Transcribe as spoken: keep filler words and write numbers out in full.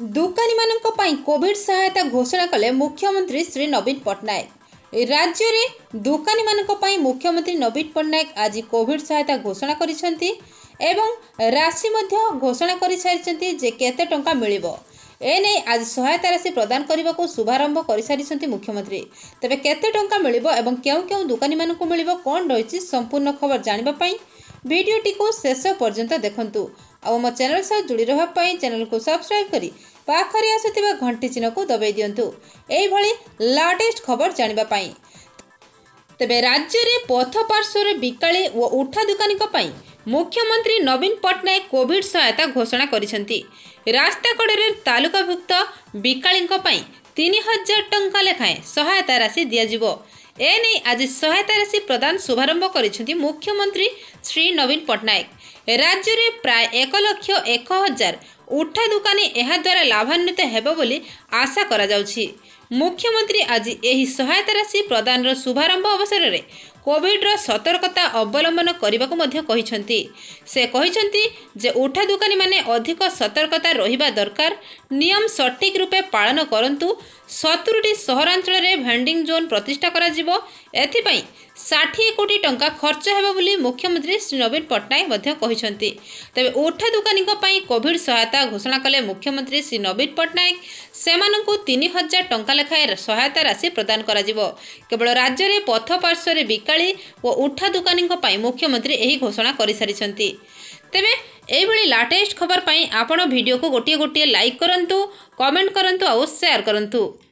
दुकानी माननक पई कोविड सहायता घोषणा कले मुख्यमंत्री श्री नवीन पटनायक। राज्य में दुकानी माननक पई मुख्यमंत्री नवीन पटनायक आज कोविड सहायता घोषणा करिसेंती एवं राशि मध्य घोषणा करिसेंती जे केते टंका मिलिबो एने आज सहायता राशि प्रदान करने को शुभारंभ कर सारी मुख्यमंत्री। तेबे केते टंका मिलिबो एवं केउ केउ दुकानी माननक मिलिबो कोन रहिछि संपूर्ण खबर जानिबा पई वीडियोटी को शेष पर्यंत देखंतु। आउ मो चैनल सह जुड़ी रहबा पई चैनल को सब्सक्राइब करी पाखरे आसुथिबा घंटी चिन्ह को दबाई दियंतु एई भली लेटेस्ट खबर जानिबा पई। तेबे राज्य रे पथ पार्श्वर बिकाली व उठा दुकानी को पई मुख्यमंत्री नवीन पटनायक कोविड सहायता घोषणा करिसेंती। रास्ता कड़े तालुकाभुक्त बिकाली तीन हजार टंका लेखाएं सहायता राशि दिजाव एने आज सहायता राशि प्रदान शुभारंभ करिसेंती मुख्यमंत्री श्री नवीन पटनायक। राज्य में प्राय एक लक्ष एक हजार उठा दुकानी यह द्वारा लाभान्वित हेबो बोली आशा करा जाउछि। मुख्यमंत्री आज यह सहायता राशि प्रदान शुभारंभ अवसर में कोविड्र सतर्कता अवलम्बन करने को से कहते जे उठा दुकानी माने अधिक सतर्कता रहिबा दरकार नियम सठिक रूपे पालन करंतु। सत्तरटी सहरांचल में भेंडिंग जोन प्रतिष्ठा कराजिबो एथिपई साठ कोटी टंका खर्च हेबो बोली मुख्यमंत्री श्री नवीन पटनायक। तेबे उठा दुकानी कोविड सहायता घोषणा कले मुख्यमंत्री श्री नवीन पटनायक सेमानंकु तीन हजार टंका लेखाएं सहायता राशि प्रदान कराजिबो। केवल राज्य में पथ पार्श्वर बिकाली व उठा दुकानी मुख्यमंत्री यही घोषणा कर सारी। तेबे यही लेटेस्ट खबर पर आपड़ वीडियो को गोटे गोटे लाइक करंतु, कमेंट करंतु और शेयर करंतु।